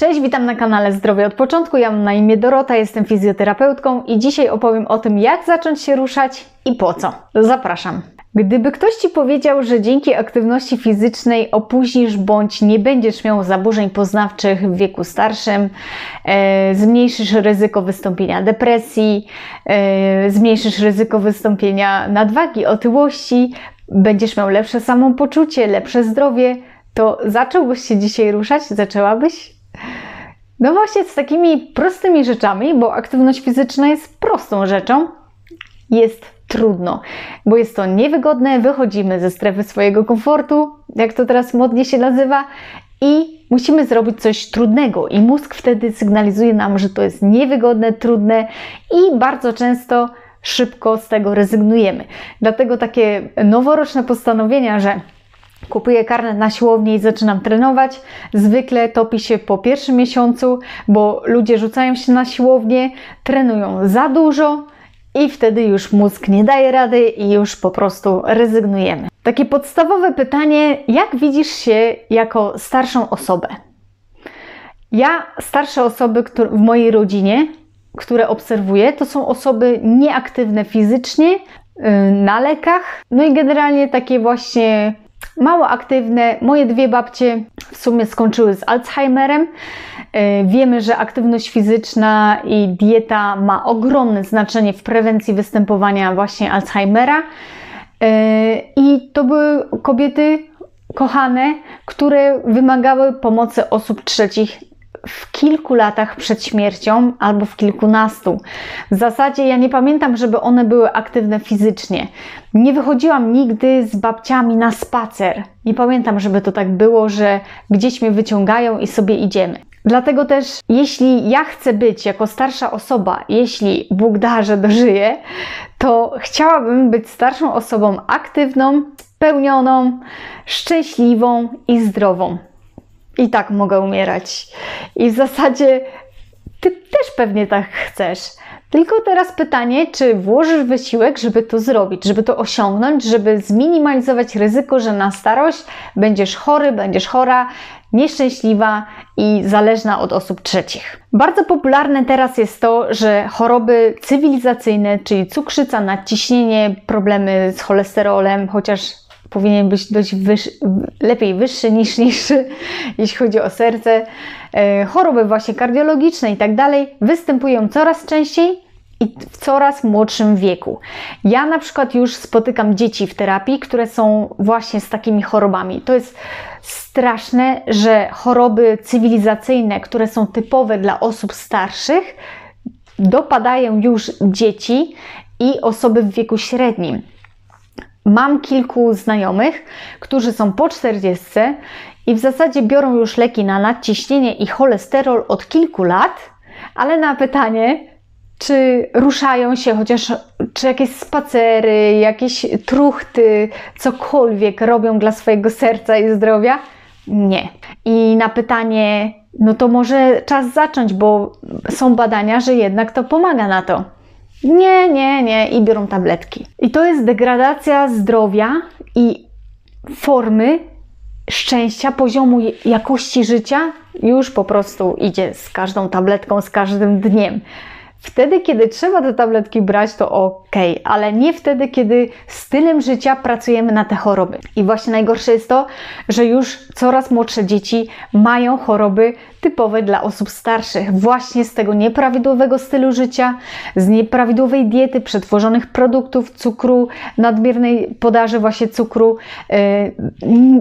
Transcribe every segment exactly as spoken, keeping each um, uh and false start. Cześć, witam na kanale Zdrowie od Początku. Ja mam na imię Dorota, jestem fizjoterapeutką i dzisiaj opowiem o tym, jak zacząć się ruszać i po co. Zapraszam. Gdyby ktoś Ci powiedział, że dzięki aktywności fizycznej opóźnisz bądź nie będziesz miał zaburzeń poznawczych w wieku starszym, e, zmniejszysz ryzyko wystąpienia depresji, e, zmniejszysz ryzyko wystąpienia nadwagi, otyłości, będziesz miał lepsze samopoczucie, lepsze zdrowie, to zacząłbyś się dzisiaj ruszać? Zaczęłabyś? No właśnie z takimi prostymi rzeczami, bo aktywność fizyczna jest prostą rzeczą, jest trudno, bo jest to niewygodne, wychodzimy ze strefy swojego komfortu, jak to teraz modnie się nazywa, i musimy zrobić coś trudnego i mózg wtedy sygnalizuje nam, że to jest niewygodne, trudne i bardzo często szybko z tego rezygnujemy. Dlatego takie noworoczne postanowienia, że kupuję karnet na siłownię i zaczynam trenować, zwykle topi się po pierwszym miesiącu, bo ludzie rzucają się na siłownię, trenują za dużo, i wtedy już mózg nie daje rady i już po prostu rezygnujemy. Takie podstawowe pytanie, jak widzisz się jako starszą osobę? Ja starsze osoby które, w mojej rodzinie, które obserwuję, to są osoby nieaktywne fizycznie, na lekach, no i generalnie takie właśnie mało aktywne. Moje dwie babcie w sumie skończyły z Alzheimerem. Wiemy, że aktywność fizyczna i dieta ma ogromne znaczenie w prewencji występowania właśnie Alzheimera. I to były kobiety kochane, które wymagały pomocy osób trzecich w kilku latach przed śmiercią albo w kilkunastu. W zasadzie ja nie pamiętam, żeby one były aktywne fizycznie. Nie wychodziłam nigdy z babciami na spacer. Nie pamiętam, żeby to tak było, że gdzieś mnie wyciągają i sobie idziemy. Dlatego też, jeśli ja chcę być jako starsza osoba, jeśli Bóg da, że dożyję, to chciałabym być starszą osobą aktywną, spełnioną, szczęśliwą i zdrową. I tak mogę umierać. I w zasadzie Ty też pewnie tak chcesz. Tylko teraz pytanie, czy włożysz wysiłek, żeby to zrobić, żeby to osiągnąć, żeby zminimalizować ryzyko, że na starość będziesz chory, będziesz chora, nieszczęśliwa i zależna od osób trzecich. Bardzo popularne teraz jest to, że choroby cywilizacyjne, czyli cukrzyca, nadciśnienie, problemy z cholesterolem, chociaż powinien być dość wyższy, lepiej wyższy niż niższy, jeśli chodzi o serce, choroby właśnie kardiologiczne i tak dalej, występują coraz częściej i w coraz młodszym wieku. Ja na przykład już spotykam dzieci w terapii, które są właśnie z takimi chorobami. To jest straszne, że choroby cywilizacyjne, które są typowe dla osób starszych, dopadają już dzieci i osoby w wieku średnim. Mam kilku znajomych, którzy są po czterdziestce i w zasadzie biorą już leki na nadciśnienie i cholesterol od kilku lat, ale na pytanie, czy ruszają się chociaż, czy jakieś spacery, jakieś truchty, cokolwiek robią dla swojego serca i zdrowia? Nie. I na pytanie, no to może czas zacząć, bo są badania, że jednak to pomaga na to. Nie, nie, nie i biorą tabletki. I to jest degradacja zdrowia i formy szczęścia, poziomu jakości życia już po prostu idzie z każdą tabletką, z każdym dniem. Wtedy, kiedy trzeba te tabletki brać, to okej, okay, ale nie wtedy, kiedy stylem życia pracujemy na te choroby. I właśnie najgorsze jest to, że już coraz młodsze dzieci mają choroby typowe dla osób starszych. Właśnie z tego nieprawidłowego stylu życia, z nieprawidłowej diety, przetworzonych produktów, cukru, nadmiernej podaży właśnie cukru, yy,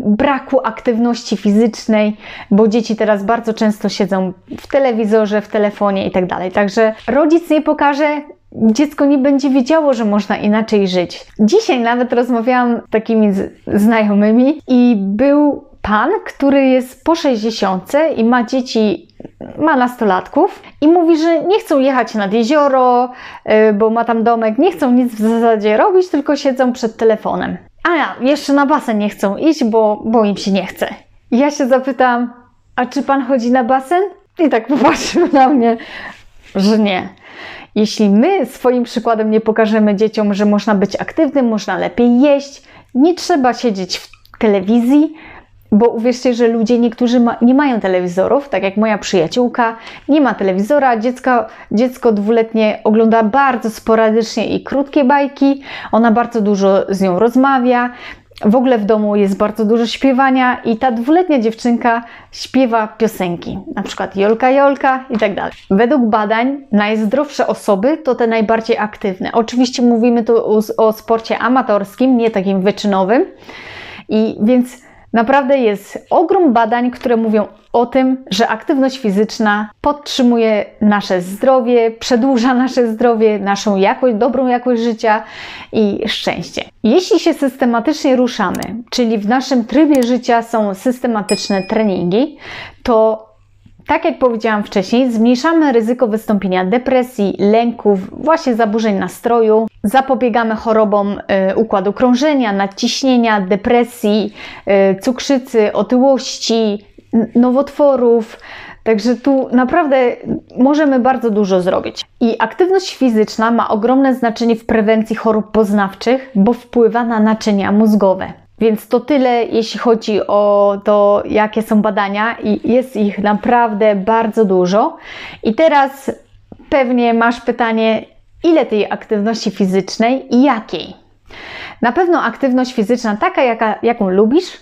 braku aktywności fizycznej, bo dzieci teraz bardzo często siedzą w telewizorze, w telefonie i tak dalej. Także rodzic nie pokaże, dziecko nie będzie wiedziało, że można inaczej żyć. Dzisiaj nawet rozmawiałam z takimi znajomymi i był pan, który jest po sześćdziesiątce i ma dzieci, ma nastolatków i mówi, że nie chcą jechać nad jezioro, bo ma tam domek, nie chcą nic w zasadzie robić, tylko siedzą przed telefonem. A ja, jeszcze na basen nie chcą iść, bo, bo im się nie chce. I ja się zapytałam, a czy pan chodzi na basen? I tak popatrzył na mnie, że nie. Jeśli my swoim przykładem nie pokażemy dzieciom, że można być aktywnym, można lepiej jeść, nie trzeba siedzieć w telewizji, Bo uwierzcie, że ludzie niektórzy ma, nie mają telewizorów, tak jak moja przyjaciółka, nie ma telewizora, dziecko, dziecko dwuletnie ogląda bardzo sporadycznie i krótkie bajki, ona bardzo dużo z nią rozmawia, w ogóle w domu jest bardzo dużo śpiewania i ta dwuletnia dziewczynka śpiewa piosenki, na przykład Jolka Jolka i tak dalej. Według badań najzdrowsze osoby to te najbardziej aktywne. Oczywiście mówimy tu o, o sporcie amatorskim, nie takim wyczynowym, i więc naprawdę jest ogrom badań, które mówią o tym, że aktywność fizyczna podtrzymuje nasze zdrowie, przedłuża nasze zdrowie, naszą jakość, dobrą jakość życia i szczęście. Jeśli się systematycznie ruszamy, czyli w naszym trybie życia są systematyczne treningi, to tak jak powiedziałam wcześniej, zmniejszamy ryzyko wystąpienia depresji, lęków, właśnie zaburzeń nastroju. Zapobiegamy chorobom y, układu krążenia, nadciśnienia, depresji, y, cukrzycy, otyłości, nowotworów. Także tu naprawdę możemy bardzo dużo zrobić. I aktywność fizyczna ma ogromne znaczenie w prewencji chorób poznawczych, bo wpływa na naczynia mózgowe. Więc to tyle, jeśli chodzi o to, jakie są badania, i jest ich naprawdę bardzo dużo. I teraz pewnie masz pytanie, ile tej aktywności fizycznej i jakiej? Na pewno aktywność fizyczna taka, jaka, jaką lubisz,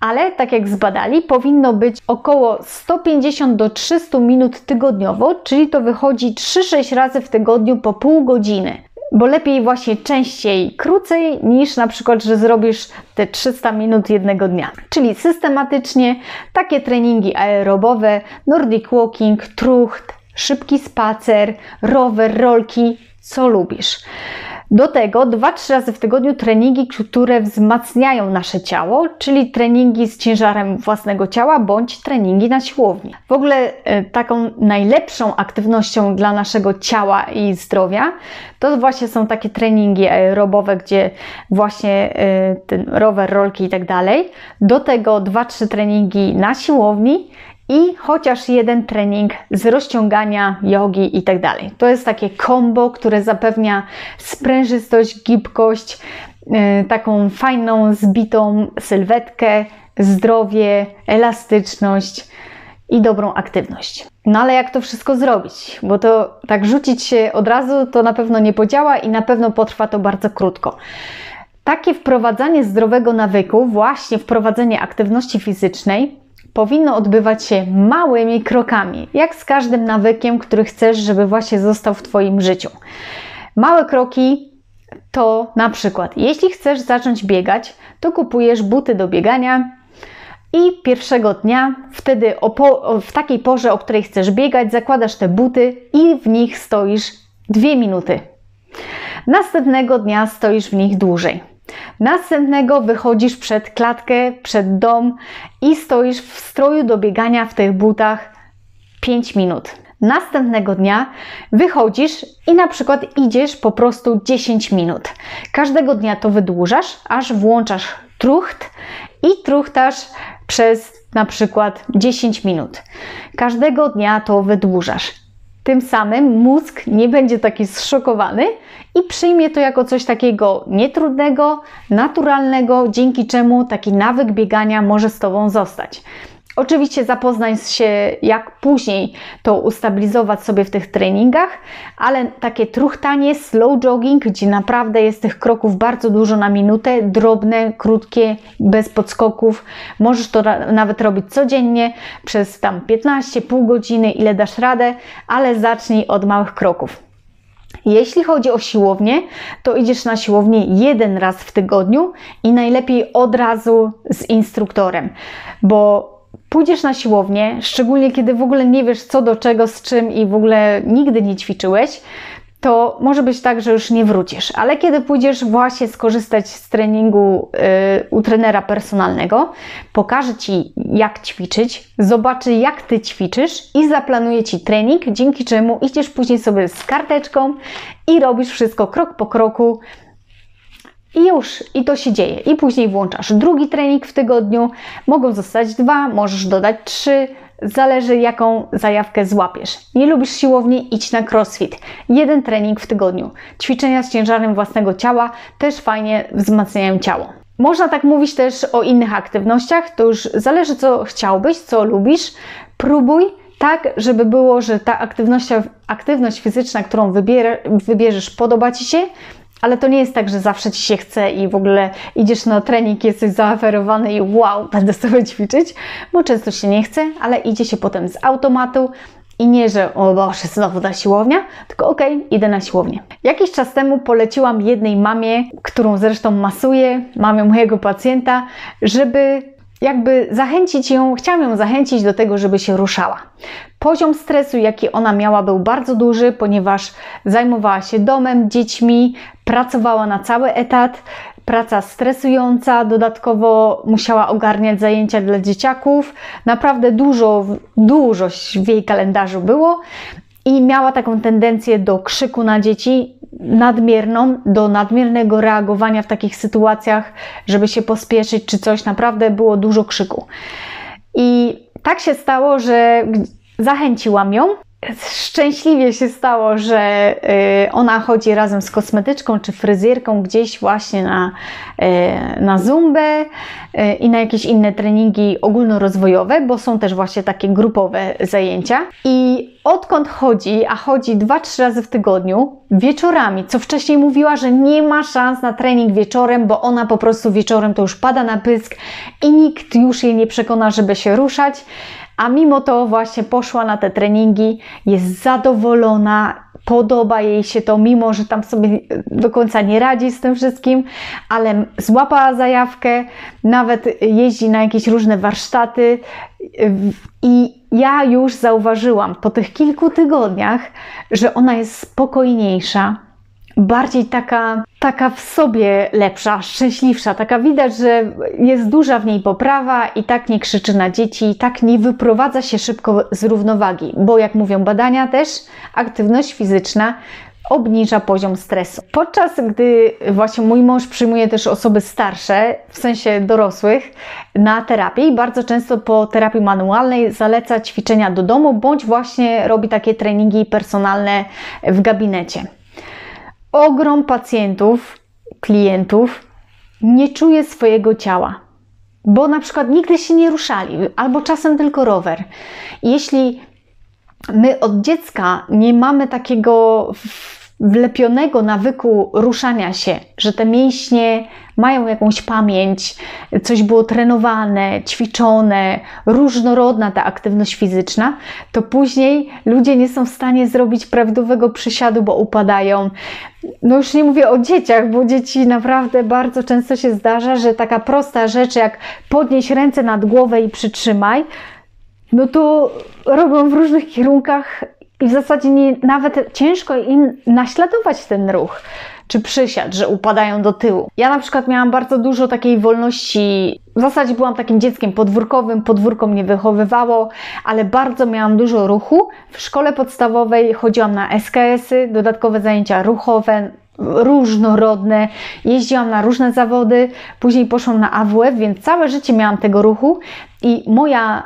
ale tak jak zbadali, powinno być około sto pięćdziesiąt do trzystu minut tygodniowo, czyli to wychodzi trzy sześć razy w tygodniu po pół godziny. Bo lepiej właśnie częściej, krócej niż na przykład, że zrobisz te trzysta minut jednego dnia. Czyli systematycznie takie treningi aerobowe, nordic walking, trucht, szybki spacer, rower, rolki, co lubisz. Do tego dwa trzy razy w tygodniu treningi, które wzmacniają nasze ciało, czyli treningi z ciężarem własnego ciała bądź treningi na siłowni. W ogóle taką najlepszą aktywnością dla naszego ciała i zdrowia to właśnie są takie treningi aerobowe, gdzie właśnie ten rower, rolki i tak dalej. Do tego dwa trzy treningi na siłowni i chociaż jeden trening z rozciągania, jogi i tak dalej. To jest takie kombo, które zapewnia sprężystość, gibkość, yy, taką fajną, zbitą sylwetkę, zdrowie, elastyczność i dobrą aktywność. No ale jak to wszystko zrobić? Bo to tak rzucić się od razu to na pewno nie podziała i na pewno potrwa to bardzo krótko. Takie wprowadzanie zdrowego nawyku, właśnie wprowadzenie aktywności fizycznej, powinno odbywać się małymi krokami, jak z każdym nawykiem, który chcesz, żeby właśnie został w Twoim życiu. Małe kroki to na przykład, jeśli chcesz zacząć biegać, to kupujesz buty do biegania i pierwszego dnia, wtedy o po, o, w takiej porze, o której chcesz biegać, zakładasz te buty i w nich stoisz dwie minuty. Następnego dnia stoisz w nich dłużej. Następnego wychodzisz przed klatkę, przed dom i stoisz w stroju do biegania w tych butach pięć minut. Następnego dnia wychodzisz i na przykład idziesz po prostu dziesięć minut. Każdego dnia to wydłużasz, aż włączasz trucht i truchtasz przez na przykład dziesięć minut. Każdego dnia to wydłużasz. Tym samym mózg nie będzie taki zszokowany i przyjmie to jako coś takiego nietrudnego, naturalnego, dzięki czemu taki nawyk biegania może z Tobą zostać. Oczywiście zapoznaj się, jak później to ustabilizować sobie w tych treningach, ale takie truchtanie, slow jogging, gdzie naprawdę jest tych kroków bardzo dużo na minutę, drobne, krótkie, bez podskoków. Możesz to nawet robić codziennie przez tam piętnaście, pół godziny, ile dasz radę, ale zacznij od małych kroków. Jeśli chodzi o siłownię, to idziesz na siłownię jeden raz w tygodniu i najlepiej od razu z instruktorem, bo pójdziesz na siłownię, szczególnie kiedy w ogóle nie wiesz co do czego, z czym i w ogóle nigdy nie ćwiczyłeś, to może być tak, że już nie wrócisz. Ale kiedy pójdziesz właśnie skorzystać z treningu yy, u trenera personalnego, pokaże Ci jak ćwiczyć, zobaczy jak Ty ćwiczysz i zaplanuje Ci trening, dzięki czemu idziesz później sobie z karteczką i robisz wszystko krok po kroku. I już, i to się dzieje. I później włączasz drugi trening w tygodniu. Mogą zostać dwa, możesz dodać trzy. Zależy jaką zajawkę złapiesz. Nie lubisz siłowni? Idź na crossfit. Jeden trening w tygodniu. Ćwiczenia z ciężarem własnego ciała też fajnie wzmacniają ciało. Można tak mówić też o innych aktywnościach, to już zależy, co chciałbyś, co lubisz. Próbuj tak, żeby było, że ta aktywność, aktywność fizyczna, którą wybier, wybierzesz, podoba Ci się, ale to nie jest tak, że zawsze Ci się chce i w ogóle idziesz na trening, jesteś zaaferowany i wow, będę sobie ćwiczyć, bo często się nie chce, ale idzie się potem z automatu. I nie, że o Boże, znowu ta siłownia, tylko okej, okay, idę na siłownię. Jakiś czas temu poleciłam jednej mamie, którą zresztą masuję, mamie mojego pacjenta, żeby jakby zachęcić ją, chciałam ją zachęcić do tego, żeby się ruszała. Poziom stresu, jaki ona miała, był bardzo duży, ponieważ zajmowała się domem, dziećmi, pracowała na cały etat, praca stresująca, dodatkowo musiała ogarniać zajęcia dla dzieciaków. Naprawdę dużo, dużo w jej kalendarzu było i miała taką tendencję do krzyku na dzieci, nadmierną, do nadmiernego reagowania w takich sytuacjach, żeby się pospieszyć czy coś. Naprawdę było dużo krzyku. I tak się stało, że zachęciłam ją. Szczęśliwie się stało, że ona chodzi razem z kosmetyczką czy fryzjerką gdzieś właśnie na, na zumbę i na jakieś inne treningi ogólnorozwojowe, bo są też właśnie takie grupowe zajęcia. I odkąd chodzi, a chodzi dwa trzy razy w tygodniu, wieczorami, co wcześniej mówiła, że nie ma szans na trening wieczorem, bo ona po prostu wieczorem to już pada na pysk i nikt już jej nie przekona, żeby się ruszać. A mimo to właśnie poszła na te treningi, jest zadowolona, podoba jej się to, mimo że tam sobie do końca nie radzi z tym wszystkim, ale złapała zajawkę, nawet jeździ na jakieś różne warsztaty i ja już zauważyłam po tych kilku tygodniach, że ona jest spokojniejsza, bardziej taka, taka w sobie lepsza, szczęśliwsza, taka widać, że jest duża w niej poprawa i tak nie krzyczy na dzieci, i tak nie wyprowadza się szybko z równowagi, bo jak mówią badania też, aktywność fizyczna obniża poziom stresu. Podczas gdy właśnie mój mąż przyjmuje też osoby starsze, w sensie dorosłych, na terapię i bardzo często po terapii manualnej zaleca ćwiczenia do domu, bądź właśnie robi takie treningi personalne w gabinecie. Ogrom pacjentów, klientów nie czuje swojego ciała, bo na przykład nigdy się nie ruszali, albo czasem tylko rower. Jeśli my od dziecka nie mamy takiego wlepionego nawyku ruszania się, że te mięśnie mają jakąś pamięć, coś było trenowane, ćwiczone, różnorodna ta aktywność fizyczna, to później ludzie nie są w stanie zrobić prawidłowego przysiadu, bo upadają. No już nie mówię o dzieciach, bo dzieci naprawdę bardzo często się zdarza, że taka prosta rzecz jak podnieść ręce nad głowę i przytrzymaj, no to robią w różnych kierunkach i w zasadzie nie, nawet ciężko im naśladować ten ruch czy przysiad, że upadają do tyłu. Ja na przykład miałam bardzo dużo takiej wolności, w zasadzie byłam takim dzieckiem podwórkowym, podwórko mnie wychowywało, ale bardzo miałam dużo ruchu. W szkole podstawowej chodziłam na S K S-y, dodatkowe zajęcia ruchowe, różnorodne, jeździłam na różne zawody, później poszłam na A W F, więc całe życie miałam tego ruchu i moja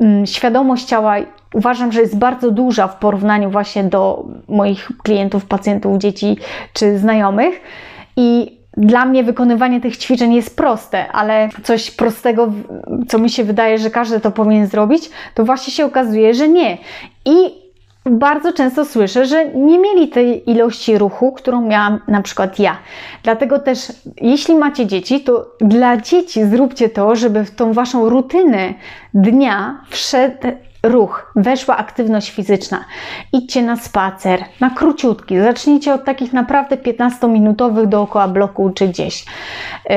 mm, świadomość ciała uważam, że jest bardzo duża w porównaniu właśnie do moich klientów, pacjentów, dzieci czy znajomych i dla mnie wykonywanie tych ćwiczeń jest proste, ale coś prostego, co mi się wydaje, że każdy to powinien zrobić, to właśnie się okazuje, że nie. I bardzo często słyszę, że nie mieli tej ilości ruchu, którą miałam na przykład ja. Dlatego też, jeśli macie dzieci, to dla dzieci zróbcie to, żeby w tą waszą rutynę dnia wszedł ruch, weszła aktywność fizyczna. Idźcie na spacer, na króciutki. Zacznijcie od takich naprawdę piętnastominutowych dookoła bloku czy gdzieś. Yy,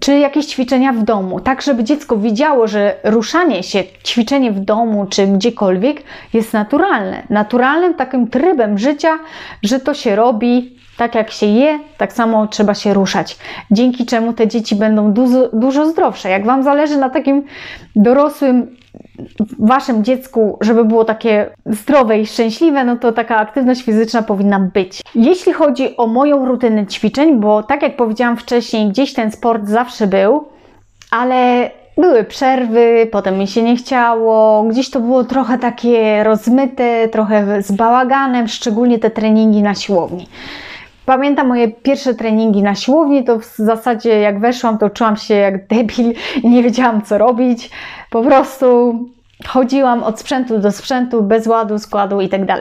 czy jakieś ćwiczenia w domu. Tak, żeby dziecko widziało, że ruszanie się, ćwiczenie w domu czy gdziekolwiek jest naturalne. Naturalnym takim trybem życia, że to się robi tak jak się je, tak samo trzeba się ruszać. Dzięki czemu te dzieci będą dużo, dużo zdrowsze. Jak Wam zależy na takim dorosłym Waszym dziecku, żeby było takie zdrowe i szczęśliwe, no to taka aktywność fizyczna powinna być. Jeśli chodzi o moją rutynę ćwiczeń, bo tak jak powiedziałam wcześniej, gdzieś ten sport zawsze był, ale były przerwy, potem mi się nie chciało, gdzieś to było trochę takie rozmyte, trochę z bałaganem, szczególnie te treningi na siłowni. Pamiętam moje pierwsze treningi na siłowni, to w zasadzie jak weszłam, to czułam się jak debil i nie wiedziałam, co robić. Po prostu chodziłam od sprzętu do sprzętu, bez ładu, składu itd.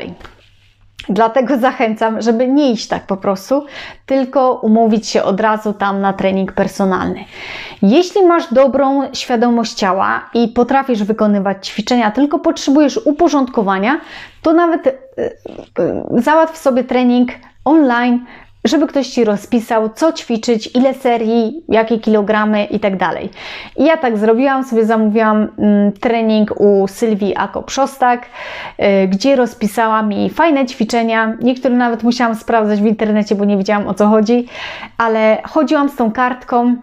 Dlatego zachęcam, żeby nie iść tak po prostu, tylko umówić się od razu tam na trening personalny. Jeśli masz dobrą świadomość ciała i potrafisz wykonywać ćwiczenia, tylko potrzebujesz uporządkowania, to nawet y, y, załatw sobie trening online, żeby ktoś Ci rozpisał, co ćwiczyć, ile serii, jakie kilogramy itd. I ja tak zrobiłam, sobie zamówiłam mm, trening u Sylwii Ako-Przostak, yy, gdzie rozpisała mi fajne ćwiczenia, niektóre nawet musiałam sprawdzać w internecie, bo nie wiedziałam, o co chodzi, ale chodziłam z tą kartką.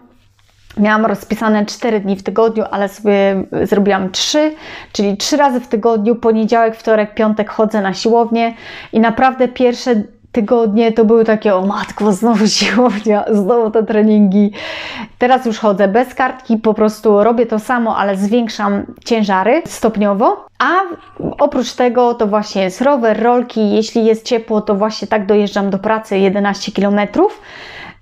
Miałam rozpisane cztery dni w tygodniu, ale sobie zrobiłam trzy, czyli trzy razy w tygodniu, poniedziałek, wtorek, piątek chodzę na siłownię i naprawdę pierwsze tygodnie to były takie, o matko, znowu siłownia, znowu te treningi. Teraz już chodzę bez kartki, po prostu robię to samo, ale zwiększam ciężary stopniowo. A oprócz tego to właśnie jest rower, rolki, jeśli jest ciepło, to właśnie tak dojeżdżam do pracy jedenaście kilometrów.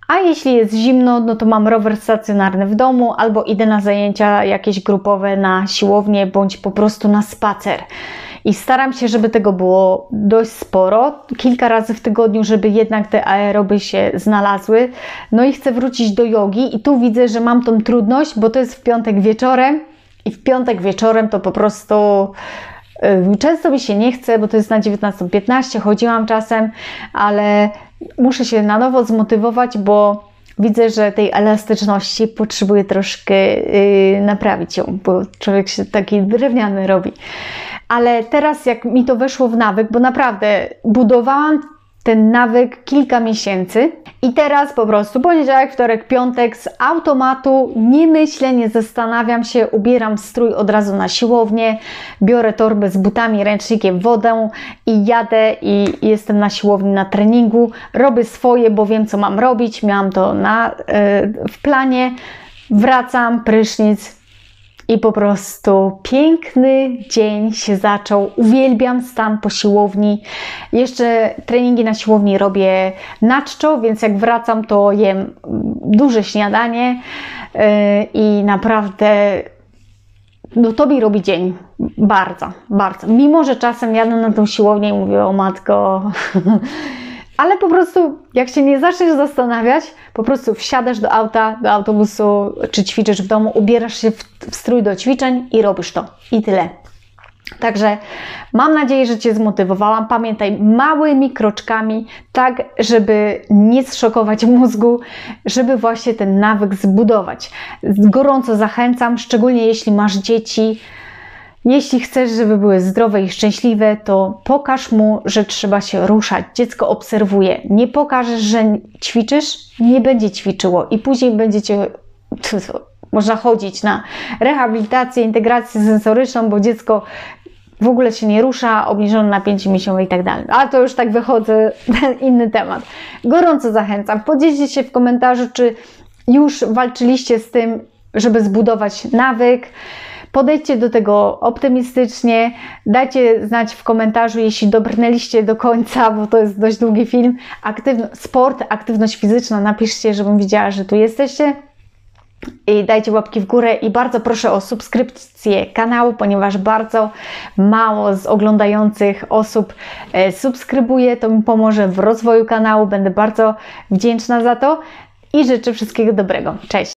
A jeśli jest zimno, no to mam rower stacjonarny w domu albo idę na zajęcia jakieś grupowe na siłownię bądź po prostu na spacer. I staram się, żeby tego było dość sporo, kilka razy w tygodniu, żeby jednak te aeroby się znalazły. No i chcę wrócić do jogi i tu widzę, że mam tą trudność, bo to jest w piątek wieczorem i w piątek wieczorem to po prostu yy, często mi się nie chce, bo to jest na dziewiętnastą piętnaście, chodziłam czasem, ale muszę się na nowo zmotywować, bo widzę, że tej elastyczności potrzebuję troszkę yy, naprawić ją, bo człowiek się taki drewniany robi. Ale teraz jak mi to weszło w nawyk, bo naprawdę budowałam ten nawyk kilka miesięcy i teraz po prostu poniedziałek, wtorek, piątek z automatu nie myślę, nie zastanawiam się, ubieram strój od razu na siłownię, biorę torbę z butami, ręcznikiem, wodę i jadę i jestem na siłowni, na treningu, robię swoje, bo wiem, co mam robić, miałam to na, yy, w planie, wracam, prysznic. I po prostu piękny dzień się zaczął. Uwielbiam stan po siłowni. Jeszcze treningi na siłowni robię na czczo, więc jak wracam, to jem duże śniadanie yy, i naprawdę no to mi robi dzień. Bardzo, bardzo. Mimo, że czasem jadę na tą siłownię i mówię, o matko... Ale po prostu, jak się nie zaczniesz zastanawiać, po prostu wsiadasz do auta, do autobusu, czy ćwiczysz w domu, ubierasz się w strój do ćwiczeń i robisz to. I tyle. Także mam nadzieję, że Cię zmotywowałam. Pamiętaj, małymi kroczkami, tak żeby nie zszokować mózgu, żeby właśnie ten nawyk zbudować. Gorąco zachęcam, szczególnie jeśli masz dzieci. Jeśli chcesz, żeby były zdrowe i szczęśliwe, to pokaż mu, że trzeba się ruszać. Dziecko obserwuje. Nie pokażesz, że ćwiczysz, nie będzie ćwiczyło i później będziecie, można chodzić na rehabilitację, integrację sensoryczną, bo dziecko w ogóle się nie rusza, obniżone napięcie mięśniowe i tak dalej. Ale to już tak wychodzę, inny temat. Gorąco zachęcam. Podzielcie się w komentarzu, czy już walczyliście z tym, żeby zbudować nawyk. Podejdźcie do tego optymistycznie, dajcie znać w komentarzu, jeśli dobrnęliście do końca, bo to jest dość długi film. Aktywno, sport, aktywność fizyczna, napiszcie, żebym widziała, że tu jesteście. I dajcie łapki w górę i bardzo proszę o subskrypcję kanału, ponieważ bardzo mało z oglądających osób subskrybuje. To mi pomoże w rozwoju kanału, będę bardzo wdzięczna za to i życzę wszystkiego dobrego. Cześć!